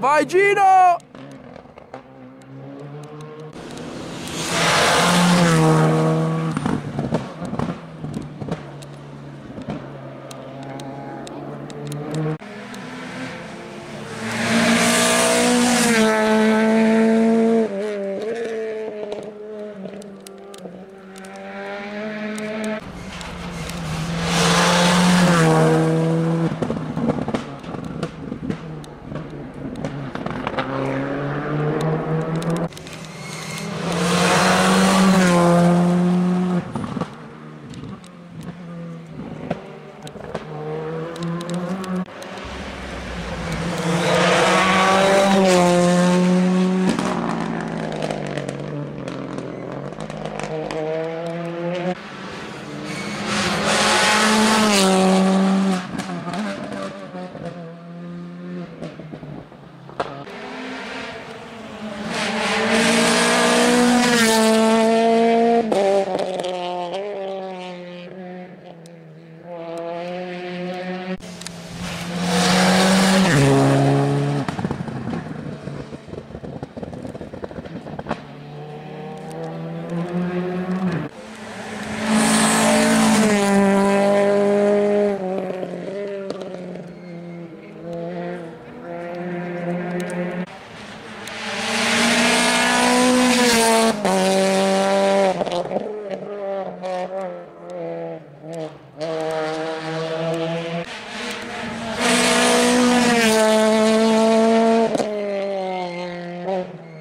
Vai, Gino! Oh.